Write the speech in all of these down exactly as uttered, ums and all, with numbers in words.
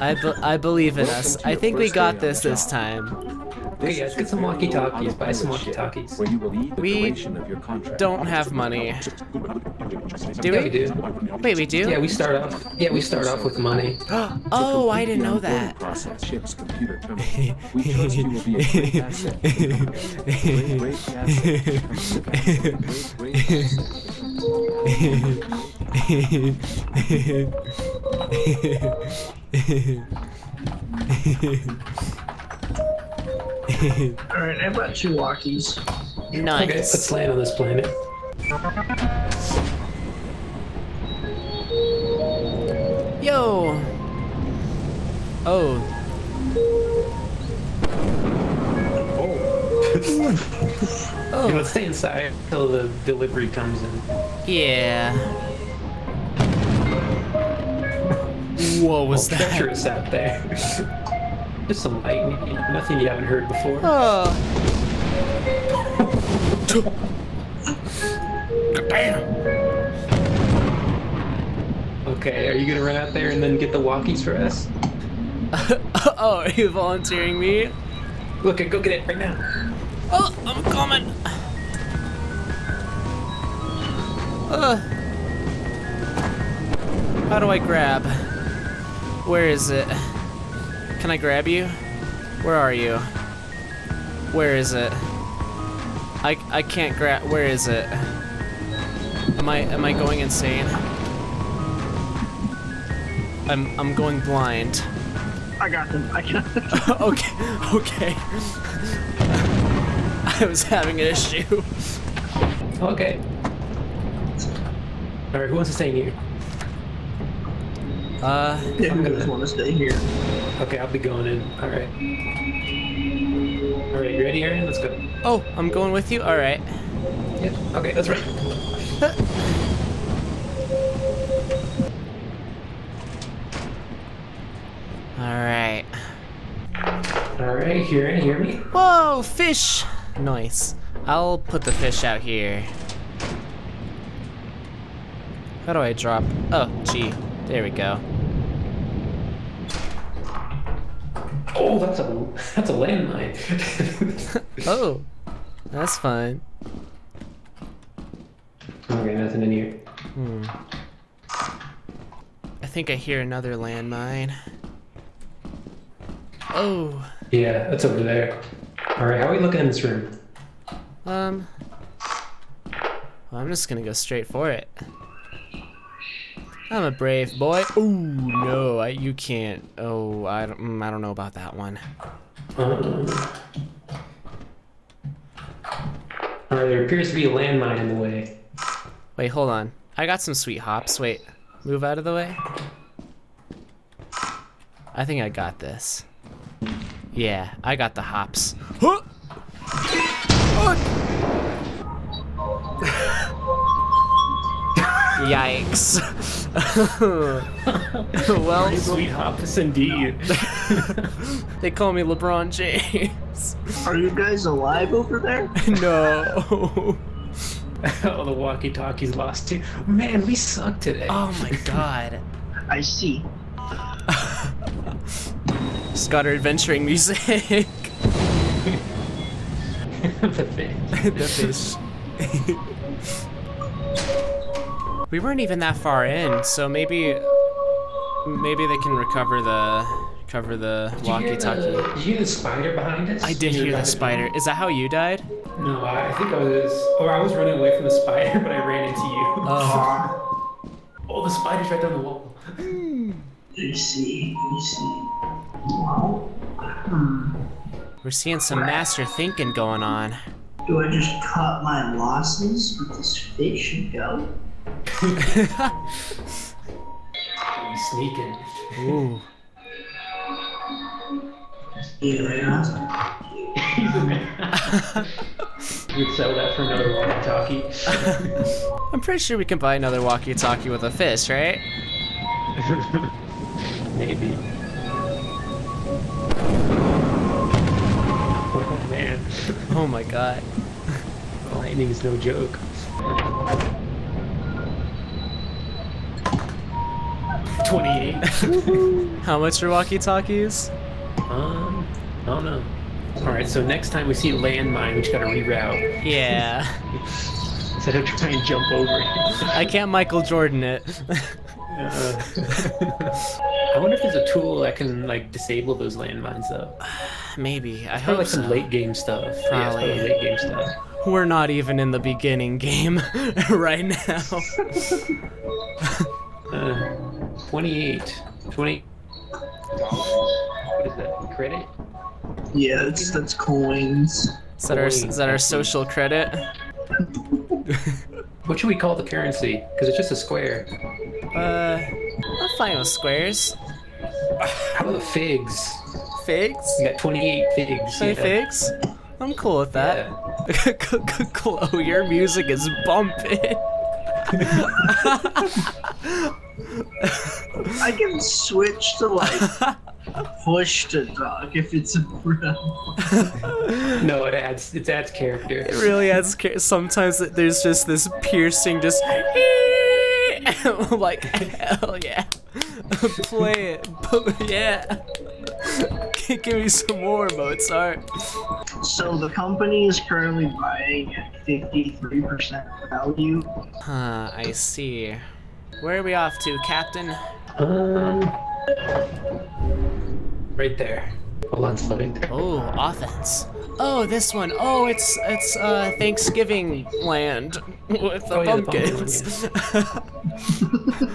I, be I believe in us. I think we got this this time. Okay, yeah, let's get some walkie-talkies. Buy some walkie-talkies. We don't have money. Do we? Yeah, we do. Wait, we do? Yeah, we start off. Yeah, we start off with money. Oh, I didn't know that. Alright, I bought two walkies. Nice. Okay, let's land on this planet. Yo! Oh. Oh. Oh. Yeah, let's stay inside until the delivery comes in. Yeah. What was that? Treacherous out there. Just some lightning, nothing you haven't heard before. Oh. Bam! Okay, are you gonna run out there and then get the walkies for us? Oh, are you volunteering me? Look, go get it right now. Oh, I'm coming. Uh, how do I grab? Where is it? Can I grab you? Where are you? Where is it? I I can't grab. Where is it? Am I am I going insane? I'm I'm going blind. I got them. I got them. Okay. Okay. I was having an issue. Okay. All right. Who wants to stay here? Uh. Yeah, I'm gonna want to stay here. Okay, I'll be going in. All right. All right, you ready, Aaron? Let's go. Oh, I'm going with you? All right. Yeah. Okay, that's right. All right. All right, you ready? Hear me? Whoa, fish! Nice. I'll put the fish out here. How do I drop? Oh, gee. There we go. Oh, that's a that's a landmine. Oh, that's fine. Okay, nothing in here. Hmm. I think I hear another landmine. Oh. Yeah, that's over there. All right, how are we looking in this room? Um. Well, I'm just gonna go straight for it. I'm a brave boy. Oh no, I, you can't. Oh, I don't. Mm, I don't know about that one. Um, all right, there appears to be a landmine in the way. Wait, hold on. I got some sweet hops. Wait, move out of the way. I think I got this. Yeah, I got the hops. Huh! Oh! Yikes. Well, sweet hops indeed. They call me LeBron James. Are you guys alive over there? No. Oh, the walkie-talkie's lost too. Man, we suck today. Oh my god. I see. Scotter adventuring music. The fish. The fish. We weren't even that far in, so maybe maybe they can recover the cover the walkie-talkie. Did, did you hear the spider behind us? I did hear the spider. Is that how you died? No, I think I was or I was running away from the spider, but I ran into you. Oh, oh the spider's right down the wall. You see, you see. Wow. Hmm. We're seeing some master thinking going on. Do I just cut my losses with this fish and go? He's sneaking. Ooh. He's We'd sell that for another walkie-talkie. I'm pretty sure we can buy another walkie-talkie with a fish, right? Maybe. Oh man. Oh my god. Lightning is no joke. twenty-eight. How much are walkie-talkies? Um, I don't know. Alright, so next time we see a landmine, we just gotta reroute. Yeah. Instead of trying to jump over it. I can't Michael Jordan it. uh, I wonder if there's a tool that can, like, disable those landmines, though. Maybe. I hope like so. Some late-game stuff. Probably. Yeah, it's late-game stuff. We're not even in the beginning game right now. uh, twenty-eight. twenty. What is that? Credit? Yeah, that's, that's coins. Is that, our, is that our social credit? What should we call the currency? Because it's just a square. Uh, I'm fine with squares. How about figs? Figs? You got twenty-eight figs. twenty yeah. figs? I'm cool with that. Yeah. Chloe, oh, your music is bumping. I can switch to like push to talk if it's a No, it adds it adds character. It really adds character. Sometimes there's just this piercing, just like hell yeah, play it, yeah. Give me some more, Mozart. So the company is currently buying at fifty-three percent value. Huh, I see. Where are we off to, Captain? Um, right there. Hold on, slowing down. Oh, offense. Oh, this one. Oh, it's it's uh Thanksgiving land with the oh, pumpkins.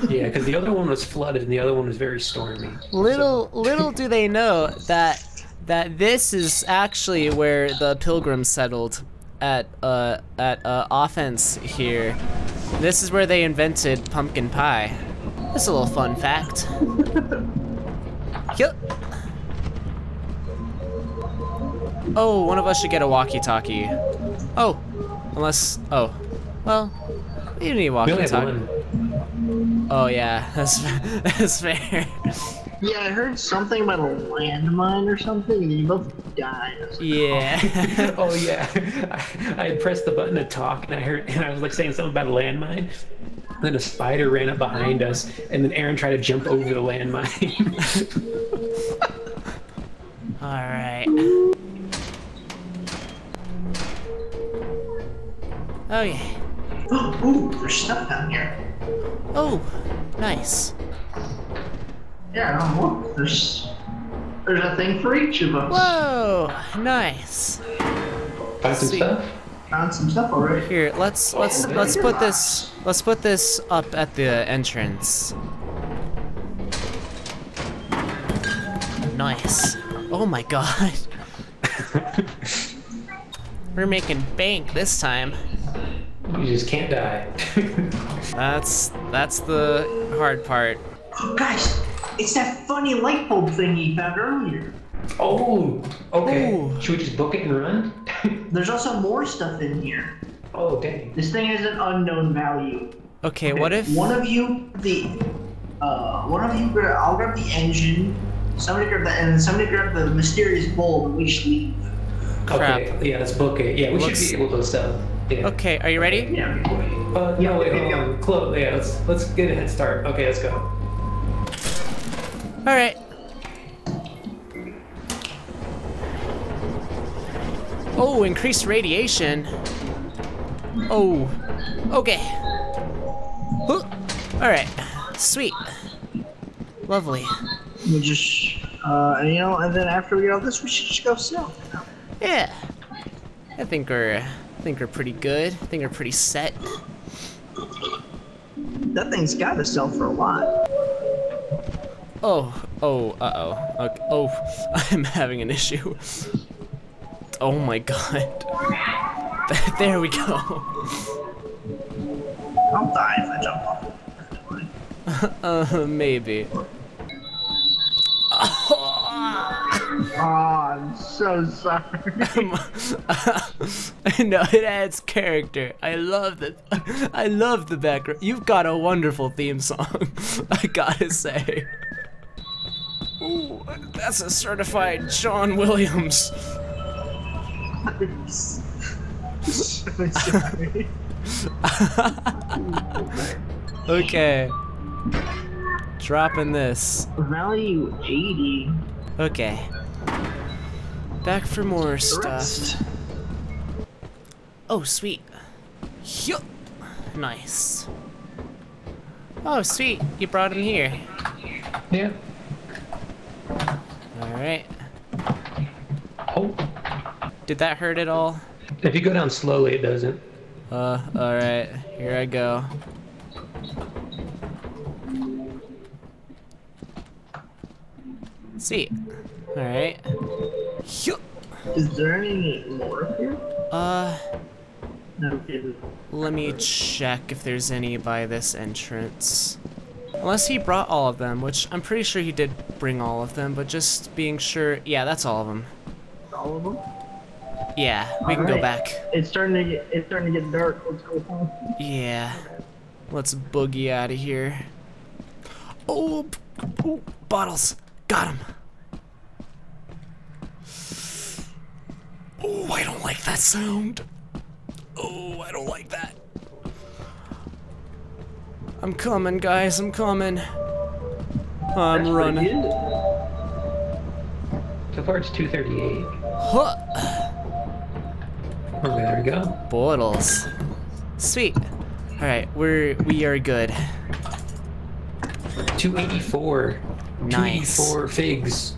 Yeah, because yeah, the other one was flooded and the other one was very stormy. Little so. little do they know that that this is actually where the pilgrims settled at uh at uh offense here. This is where they invented pumpkin pie. That's a little fun fact. Yep. Oh, one of us should get a walkie-talkie. Oh, unless, oh, well, you need a walkie-talkie. Oh yeah, that's that's fair. Yeah, I heard something about a landmine or something, and you both died. Like, yeah. Oh, oh yeah, I, I pressed the button to talk, and I heard, and I was like saying something about a landmine. And then a spider ran up behind us, and then Aaron tried to jump over the landmine. All right. Oh yeah. Ooh, there's stuff down here. Oh, nice. Yeah, I don't look. There's there's a thing for each of us. Whoa, nice. Found some stuff. Found some stuff already. Here, let's let's oh, let's put this let's put this up at the entrance. Nice. Oh my god. We're making bank this time. You just can't die. that's that's the hard part. Oh, guys, it's that funny light bulb thing you found earlier. Oh, okay. Ooh. Should we just book it and run? There's also more stuff in here. Oh, dang. This thing has an unknown value. Okay, okay. What if one of you the uh one of you grab, I'll grab the engine, somebody grab the and somebody grab the mysterious bulb, and we should leave. Crap. Okay, yeah, let's book it. Yeah, we Looks... should be able to sell. Yeah. Okay, are you ready? Yeah. Uh, yeah, no, wait, hold on. Close. Yeah, let's let's get a head start. Okay, let's go. All right. Oh, increased radiation. Oh. Okay. Ooh. All right. Sweet. Lovely. We just uh, you know, and then after we get all this, we should just go sell. Yeah. I think we're. I think we're pretty good. I think we're pretty set. That thing's gotta sell for a lot. Oh, oh, uh-oh. Okay. Oh, I'm having an issue. Oh my god. There we go. I'll die if I jump off. uh, maybe. Oh, I'm so sorry. No, it adds character. I love the, I love the background. You've got a wonderful theme song, I gotta say. Ooh, that's a certified John Williams. I'm so sorry. Okay. Dropping this. Value eighty. Okay. Back for more stuff. Oh, sweet. Yup. Nice. Oh, sweet. You brought him here. Yeah. Alright. Oh. Did that hurt at all? If you go down slowly, it doesn't. Uh, alright. Here I go. See. Alright. Is there any more up here? Uh, let me check if there's any by this entrance. Unless he brought all of them, which I'm pretty sure he did bring all of them, but just being sure. Yeah, that's all of them. All of them? Yeah, we can go back. It's starting to get, it's starting to get dark. Let's go home. Yeah. Let's boogie out of here. Oh, oh, bottles. Got him. Oh, I don't like that sound. Oh, I don't like that. I'm coming, guys. I'm coming. I'm That's running. So far, it's two thirty-eight. Huh. Okay, there we go. Bottles. Sweet. All right, we're we are good. two eighty-four. Nice. two eighty-four figs.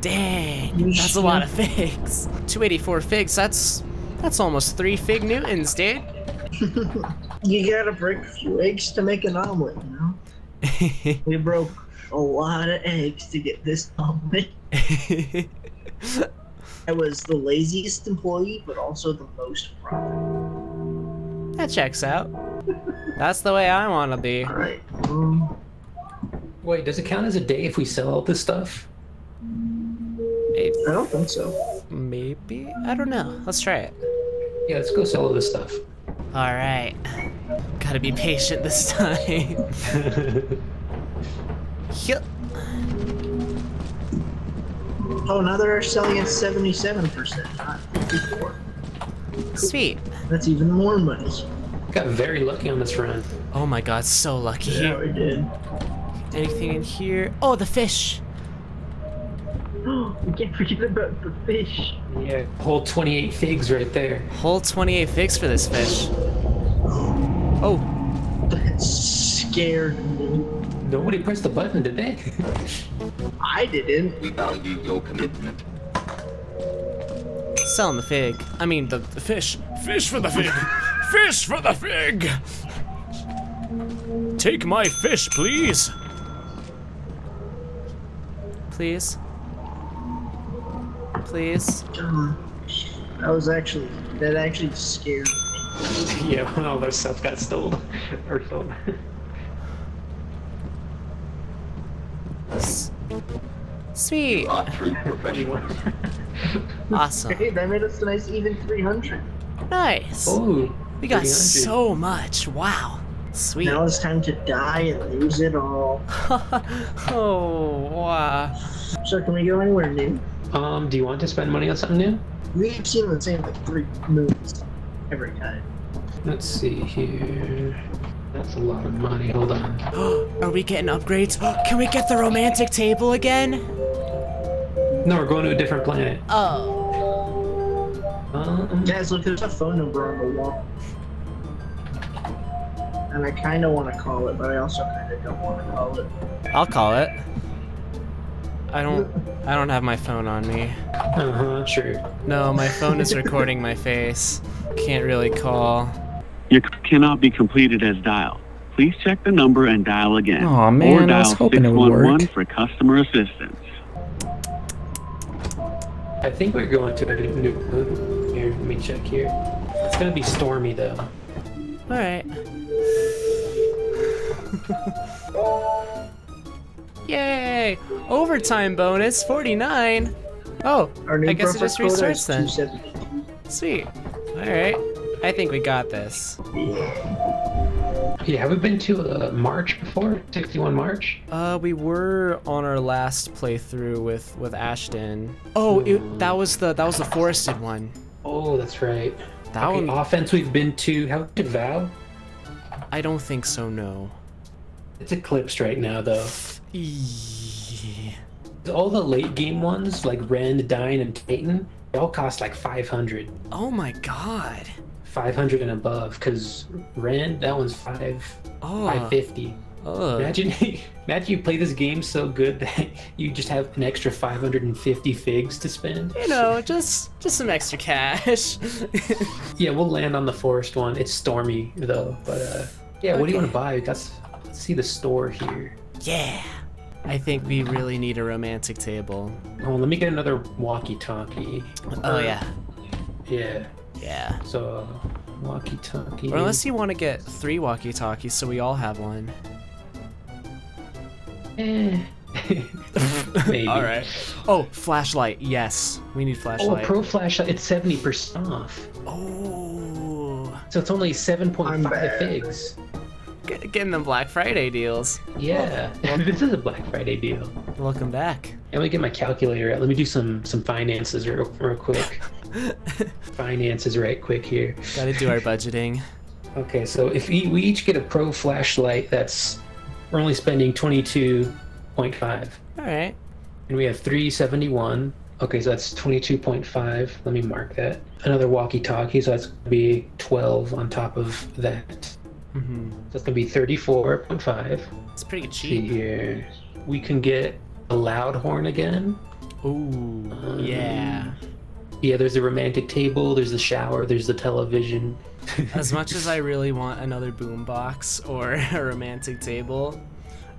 Dang, that's a lot of figs. two eighty-four figs, that's that's almost three fig newtons, dude. You gotta break a few eggs to make an omelet, you know? We broke a lot of eggs to get this omelet. I was the laziest employee, but also the most profit. That checks out. That's the way I wanna be. Alright. Um, Wait, does it count as a day if we sell all this stuff? I don't think so. Maybe? I don't know. Let's try it. Yeah, let's go sell all this stuff. Alright. Gotta be patient this time. Yep. Oh, now they're selling at seventy-seven percent, not fifty-four. Cool. Sweet. That's even more money. Got very lucky on this run. Oh my god, so lucky. Yeah, we did. Anything in here? Oh, the fish! We can't forget about the fish. Yeah, whole twenty-eight figs right there. Whole twenty-eight figs for this fish. Oh. That scared me. Nobody pressed the button, did they? I didn't. We value your commitment. Selling the fig. I mean, the, the fish. Fish for the fig! Fish for the fig! Take my fish, please! Please? Please? That was actually, that actually scared me. Yeah, when all their stuff got stolen. Or stolen. Sweet! You are true professional. Awesome. Hey, that made us a nice even three hundred. Nice! Oh, we got so much, wow. Sweet. Now it's time to die and lose it all. Oh, wow. So can we go anywhere new? Um, do you want to spend money on something new? We've seen the same like three movies every time. Let's see here. That's a lot of money. Hold on. Are we getting upgrades? Can we get the romantic table again? No, we're going to a different planet. Oh. Um, Guys, look, there's a phone number on the wall. And I kind of want to call it, but I also kind of don't want to call it. I'll call it. I don't. I don't have my phone on me. Uh huh. Sure. No, my phone is recording my face. Can't really call. Your cannot be completed as dial. Please check the number and dial again. Oh man, or dial I was hoping it would work. For customer assistance. I think we're going to a new moon. Here, let me check here. It's gonna be stormy though. All right. Yay! Overtime bonus forty-nine. Oh, I guess it just restarts then. Sweet. All right. I think we got this. Yeah, have we been to uh, March before? sixty-one March? Uh, we were on our last playthrough with with Ashton. Oh, mm. it, that was the that was the forested one. Oh, that's right. That okay, one. Offense we've been to. How did Val? I don't think so. No. It's eclipsed right now, though. Yeah. All the late game ones, like Ren, Dine, and Titan, they all cost like five hundred. Oh my god. five hundred and above, because Ren, that one's five, oh. five fifty. Oh. Imagine, imagine you play this game so good that you just have an extra five hundred fifty figs to spend. You know, just just some extra cash. Yeah, we'll land on the forest one. It's stormy though, but uh, yeah. Okay. What do you want to buy? We got, let's see the store here. Yeah. I think we really need a romantic table. Oh, let me get another walkie-talkie. Oh uh, yeah. Yeah. Yeah. So uh, walkie-talkie. Or unless you want to get three walkie-talkies, so we all have one. Maybe. All right. Oh, flashlight. Yes, we need flashlight. Oh, pro flashlight. It's seventy percent off. Oh. So it's only seven point five figs. Get, getting them Black Friday deals. Yeah, well, this is a Black Friday deal. Welcome back. Let me get my calculator out. Let me do some some finances real real quick. Finances right quick here. Got to do our budgeting. Okay, so if we, we each get a pro flashlight, that's. We're only spending twenty-two point five. All right. And we have three seventy-one. Okay, so that's twenty-two point five. Let me mark that. Another walkie-talkie, so that's going to be twelve on top of that. Mm-hmm. So that's going to be thirty-four point five. It's pretty cheap. Here. We can get a loud horn again. Ooh, um, yeah. Yeah, there's a romantic table, there's the shower, there's the television. As much as I really want another boombox or a romantic table,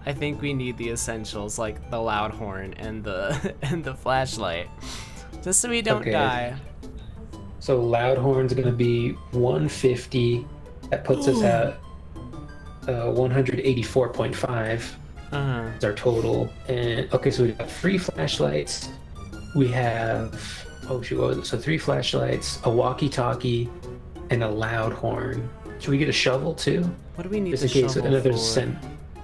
I think we need the essentials like the loud horn and the and the flashlight, just so we don't okay. die. So loud horn's gonna be one fifty. That puts Ooh. Us at uh, one eighty-four point five. Uh-huh. Is our total. And okay, so we got three flashlights. We have oh shoot, what was it? So three flashlights, a walkie-talkie. And a loud horn. Should we get a shovel too? What do we need? Just in case another cent.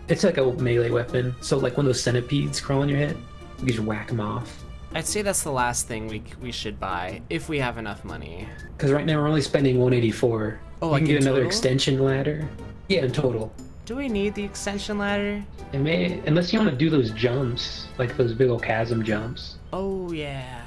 It's like a melee weapon. So like one of those centipedes crawling your head. You just whack them off. I'd say that's the last thing we we should buy if we have enough money. Because right now we're only spending one eighty-four. Oh, I can get another extension ladder. Yeah, in total. Do we need the extension ladder? It may, unless you want to do those jumps, like those big old chasm jumps. Oh yeah.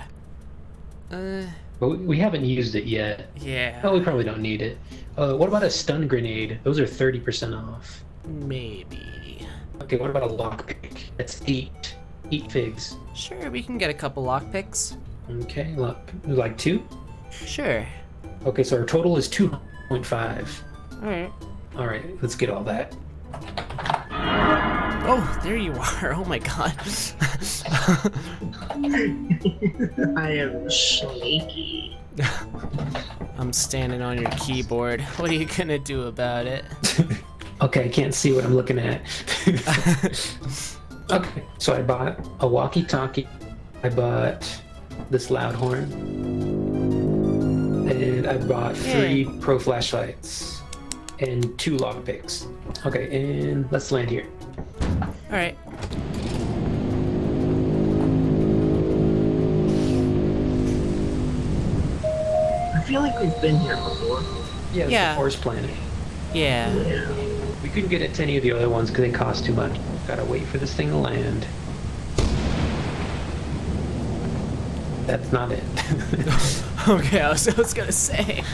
Uh. But we haven't used it yet. Yeah. Oh, we probably don't need it. Uh, what about a stun grenade? Those are thirty percent off. Maybe. Okay, what about a lockpick? That's eight. Eight figs. Sure, we can get a couple lockpicks. Okay, lock, like two? Sure. Okay, so our total is two point five. All right. All right, let's get all that. Oh, there you are. Oh my god. I am shaky. I'm standing on your keyboard. What are you gonna do about it? Okay, I can't see what I'm looking at. Okay, so I bought a walkie-talkie. I bought this loud horn. And I bought three yeah. pro flashlights. And two lockpicks. Okay, and let's land here. All right. I feel like we've been here before. Yeah, it's yeah. the forest planet. Yeah. yeah. We couldn't get into any of the other ones because they cost too much. Gotta wait for this thing to land. That's not it. Okay, I was, I was gonna say.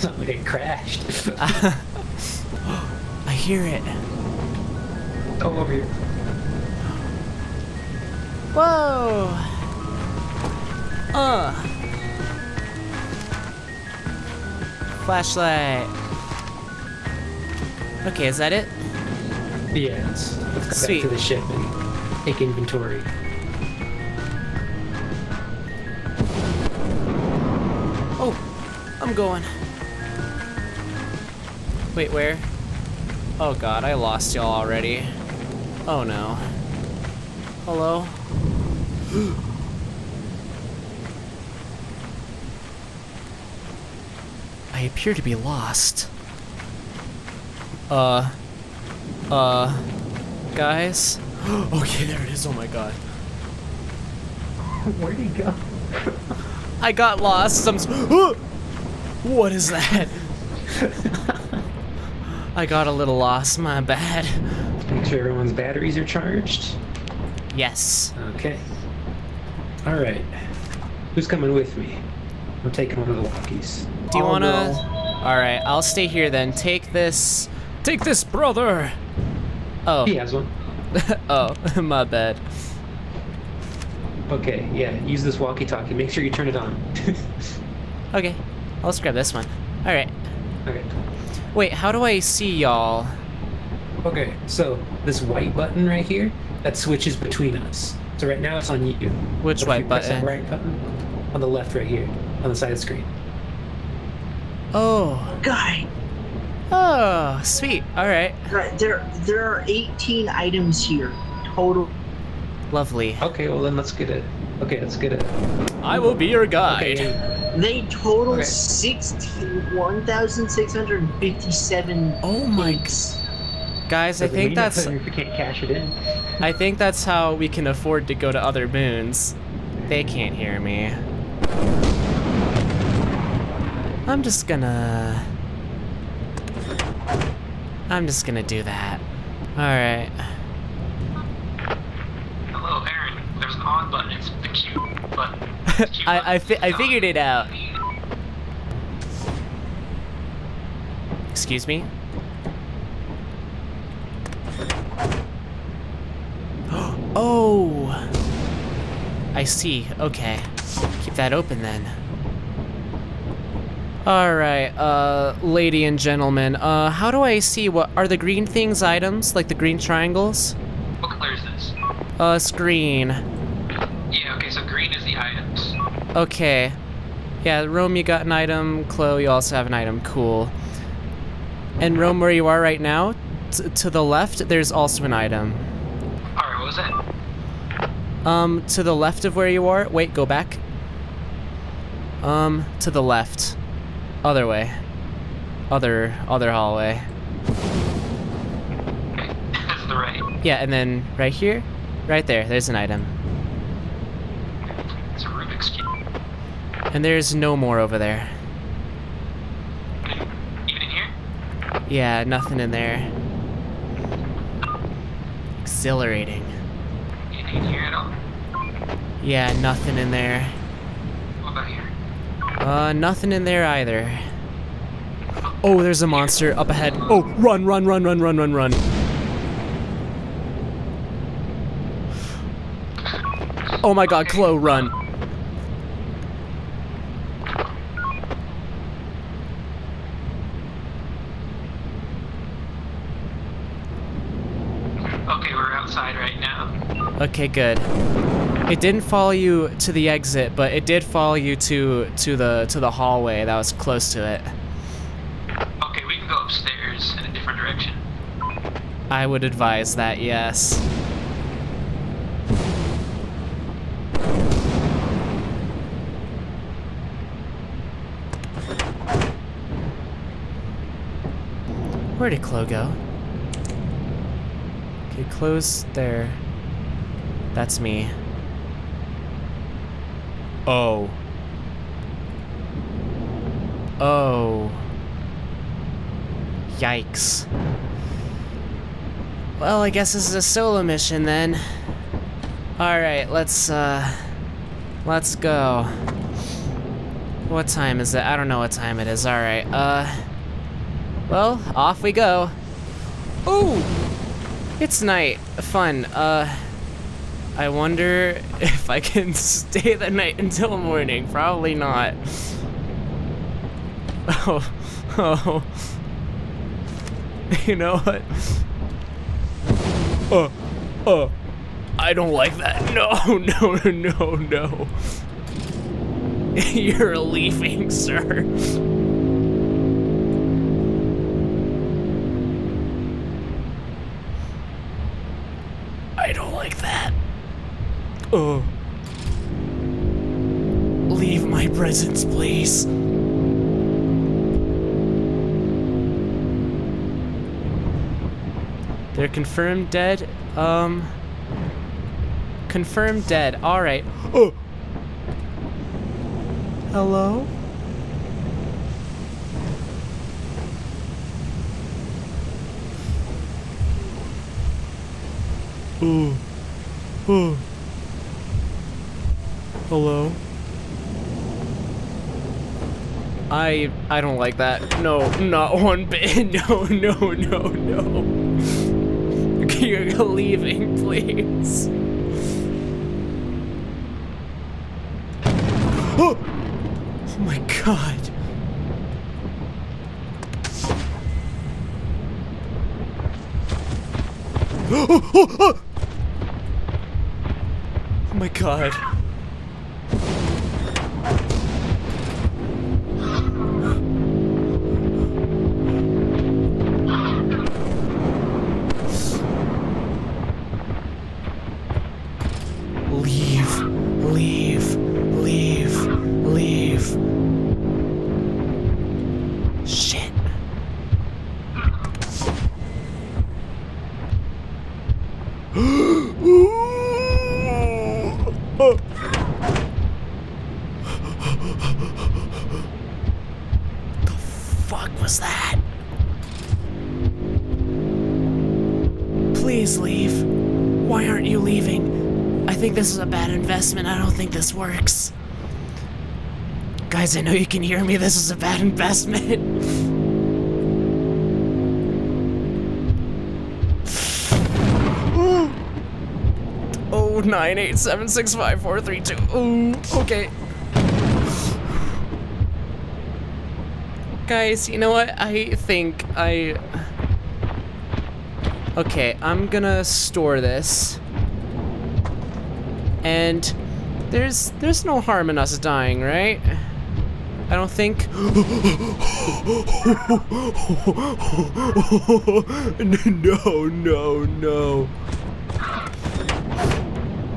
Something crashed. uh, I hear it. Oh, over here. Whoa! Uh! Flashlight. Okay, is that it? Yeah, let's go back to the ship and take inventory. Oh, I'm going. Wait, where? Oh god, I lost y'all already. Oh no. Hello? I appear to be lost. Uh. Uh. Guys? Okay, there it is. Oh my god. Where'd he go? I got lost. Some. What is that? I got a little lost, my bad. Make sure everyone's batteries are charged. Yes. Okay. All right. Who's coming with me? I'm taking one of the walkies. Do you oh, wanna? No. All right, I'll stay here then. Take this. Take this, brother. Oh. He has one. Oh, my bad. Okay. Yeah. Use this walkie-talkie. Make sure you turn it on. Okay. I'll just grab this one. All right. All right. Wait. How do I see y'all? Okay. So this white button right here that switches between us. So right now it's on you. Which white button? Right button. On the left, right here, on the side of the screen. Oh. Guy. Oh, sweet. All right. Right there, there are eighteen items here total. Lovely. Okay, well then let's get it. Okay, let's get it. I will be your guide. Okay. They total okay. sixty-one thousand six hundred fifty-seven. Oh my. Things. Guys, so I think that's. If we can't cash it in. I think that's how we can afford to go to other moons. They can't hear me. I'm just gonna... I'm just gonna do that. Alright. Hello, Aaron. There's an on button. It's the Q button. The Q button. I, I, fi I figured it out. Excuse me? Oh! I see. Okay. Keep that open then. Alright, uh, lady and gentlemen, uh, how do I see what- are the green things items? Like the green triangles? What color is this? Uh, it's green. Yeah, okay, so green is the items. Okay. Yeah, Rome, you got an item. Chloe, you also have an item. Cool. And Rome, where you are right now, t to the left, there's also an item. Alright, what was that? Um, to the left of where you are. Wait, go back. Um, to the left. Other way. Other, other hallway. Okay, that's the right. Yeah, and then right here? Right there, there's an item. It's a Rubik's Cube. And there's no more over there. Even in here? Yeah, nothing in there. Exhilarating. Here at all? Yeah, nothing in there. What about here? Uh, nothing in there either. Oh, there's a monster up ahead. Oh, run, run, run, run, run, run, run. Oh my god, Chloe, run. Okay, good. It didn't follow you to the exit, but it did follow you to to the to the hallway that was close to it. Okay, we can go upstairs in a different direction. I would advise that, yes. Where did Chloe go? Okay, Chloe's there. That's me. Oh. Oh. Yikes. Well, I guess this is a solo mission then. Alright, let's, uh... let's go. What time is it? I don't know what time it is. Alright, uh... well, off we go. Ooh! It's night. Fun. Uh... I wonder if I can stay the night until morning. Probably not. Oh, oh. You know what? Oh, oh. I don't like that. No, no, no, no. You're leaving, sir. I don't like that. Oh. Leave my presence, please. They're confirmed dead. Um. Confirmed dead. All right. Oh. Hello? Ooh. Ooh. Hello? I I don't like that. No, not one bit. No, no, no, no. Okay, you're leaving, please. Oh! Oh my god. Oh, oh, oh! Oh my god. Leave, leave, leave, leave. Shit. What was that? Please leave. Why aren't you leaving? I think this is a bad investment. I don't think this works. Guys, I know you can hear me. This is a bad investment. Oh, nine eight seven six five four three two. Oh, okay. Guys, you know what? I think I... Okay, I'm gonna store this. And there's there's no harm in us dying, right? I don't think. No, no, no.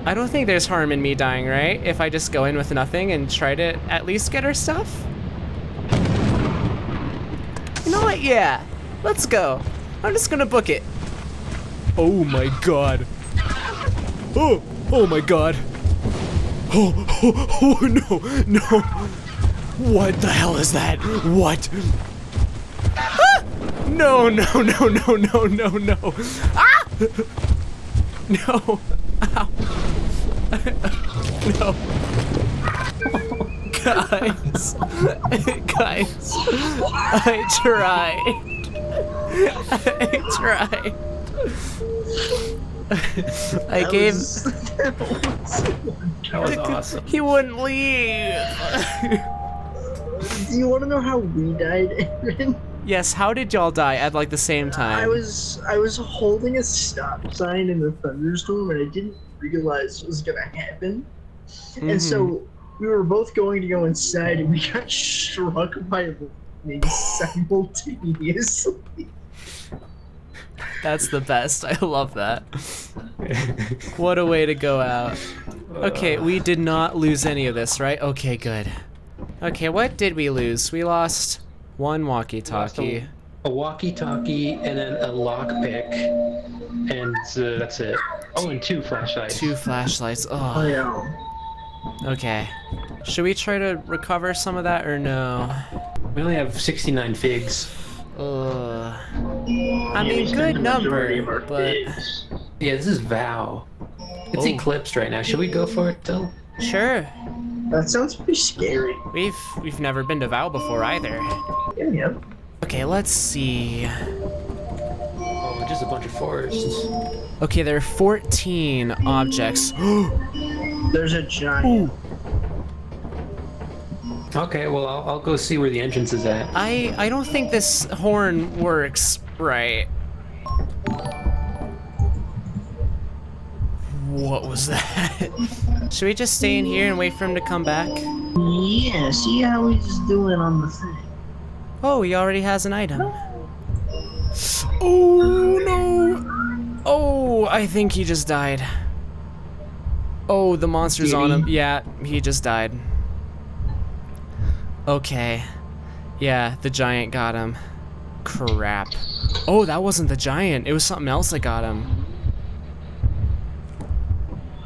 I don't think there's harm in me dying, right? If I just go in with nothing and try to at least get our stuff? You know what? Yeah, let's go. I'm just gonna book it. Oh my god. Oh, oh my god. Oh, oh, oh no, no. What the hell is that? What? Ah! No, no, no, no, no, no, no. Ah! No. Ow. No. Guys, guys, I tried. I tried. I that gave. Was, that was awesome. He wouldn't leave. Do you want to know how we died, Aaron? Yes. How did y'all die at like the same time? I was I was holding a stop sign in the thunderstorm, and I didn't realize it was gonna happen, mm-hmm. and so. We were both going to go inside, and we got struck by lightning simultaneously. That's the best. I love that. What a way to go out. Okay, we did not lose any of this, right? Okay, good. Okay, what did we lose? We lost one walkie-talkie. Lost a, a walkie-talkie and then a lockpick, and uh, that's it. Oh, and two flashlights. Two flashlights. Oh. Oh yeah. Okay. Should we try to recover some of that or no? We only have sixty-nine figs. Ugh. I mean, good number, but... Yeah, this is Vow. It's eclipsed right now. Should we go for it, though? Sure. That sounds pretty scary. We've we've never been to Vow before, either. Yeah, yeah. Okay, let's see. Oh, just a bunch of forests. Okay, there are fourteen objects. There's a giant. Ooh. Okay, well, I'll, I'll go see where the entrance is at. I, I don't think this horn works right. What was that? Should we just stay in here and wait for him to come back? Yeah, see how he's doing on the thing. Oh, he already has an item. Oh, no. Oh, I think he just died. Oh, the monster's on him. Yeah, he just died. Okay. Yeah, the giant got him. Crap. Oh, that wasn't the giant. It was something else that got him.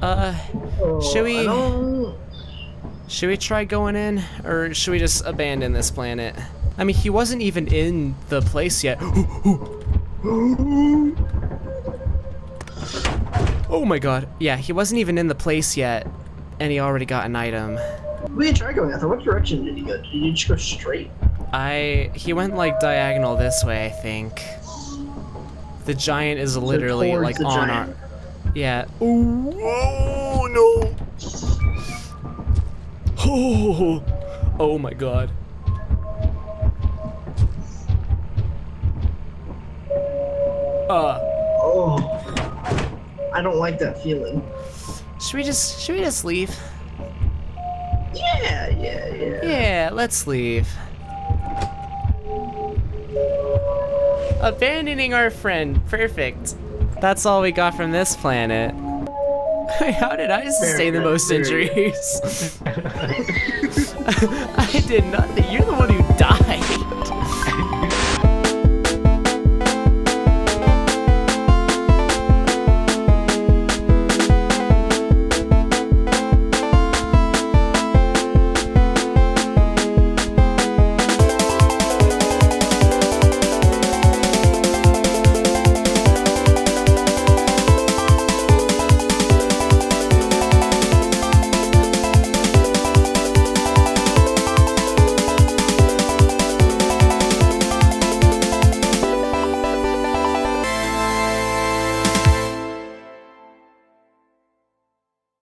Uh, should we... Should we try going in? Or should we just abandon this planet? I mean, he wasn't even in the place yet. Oh my god. Yeah, he wasn't even in the place yet, and he already got an item. What did you try going after? What direction did he go? Did he just go straight? I... He went, like, diagonal this way, I think. The giant is literally, so like, on giant. our... Yeah. Ooh, oh, no! Oh, oh my god. Uh. Oh. I don't like that feeling. Should we just... Should we just leave? Yeah, yeah, yeah. Yeah, let's leave. Abandoning our friend. Perfect. That's all we got from this planet. How did I sustain the most injuries? I did nothing. You're the one who died.